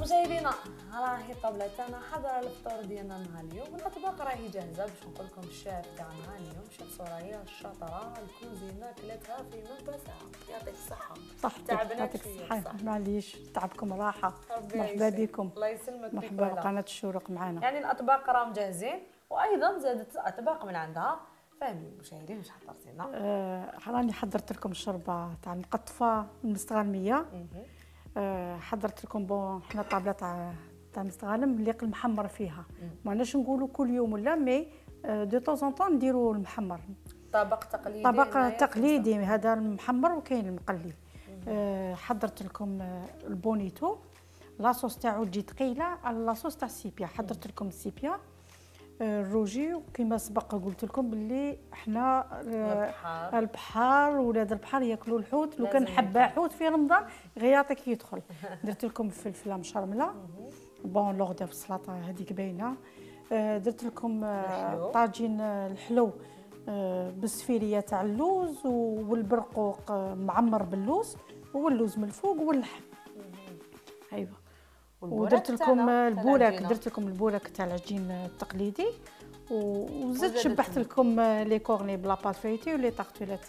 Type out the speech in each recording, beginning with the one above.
مشاهدينا راهي الطبله تاعنا حاضره الفطور ديالنا نهار اليوم، والاطباق راهي جاهزه باش نقول لكم الشاف تاعنا اليوم. شوف سرايا الشاطره الكوزينه كلاتها في مده ساعه. يعطيك الصحه. صح تعبنا شويه صح، معليش تعبكم راحه. مرحبا بكم، الله يسلمك، مرحبا بقناه الشروق معنا. يعني الاطباق راهم جاهزين، وايضا زادت اطباق من عندها. فهمي المشاهدين واش حضرتي لنا؟ راني حضرت لكم الشوربه تاع القطفه المستغانميه. حضرت لكم بون حنا الطابله تاع مستغانم اللي المحمر فيها، ماناش نقولوا كل يوم ولا مي دو طون زون طون نديروا المحمر. طبق تقليدي، طبق تقليدي هذا المحمر وكاين المقلي. حضرت لكم البونيتو، لاصوص تاعو تجي ثقيله على لاصوص تاع السيبيا. حضرت لكم السيبيا الروجي، وكما سبق قلت لكم باللي احنا البحار ولاد البحار ياكلوا الحوت، لو كان حبه حوت في رمضان غير يعطيك يدخل. درت لكم فلفله مشرمله بون لوغدا في السلطه هذيك باينه. درت لكم طاجين الحلو بالسفيريه تاع اللوز والبرقوق معمر باللوز واللوز من الفوق واللحم. ايوا ودرت لكم البوراك، درت لكم البوراك تاع العجين التقليدي، وزدت شبحت لكم لي كورني بلا بات فايتي ولي طارتولات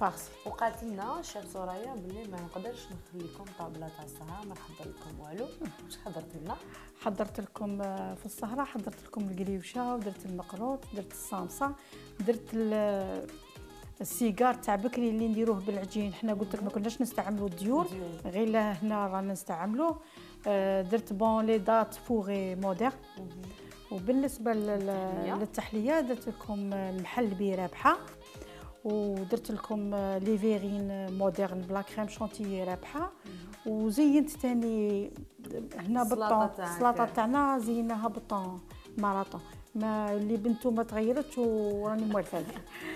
فارسي. وقالت لنا الشيف سرايا بلي ما نقدرش نخلي لكم طابله تاع السهره ما نحضر لكم والو. واش حضرت لنا؟ حضرت لكم في السهره، حضرت لكم القليوشه، ودرت المقروط، درت الصامصه، درت السيجار تاع بكري اللي نديروه بالعجين. حنا قلت لك ما كناش نستعملوا الديور، غير هنا رانا نستعملوه. درت بون لي دات فوغي مودير. وبالنسبه للتحليه درت لكم المحل برابحه، ودرت لكم لي فيغين موديرن بلا كريم شونتيي رابحه، وزينت ثاني هنا بالطون السلطه تاعنا زيناها بالطون ماراطون ما اللي بنتو ما تغيرتش وراني موالفه.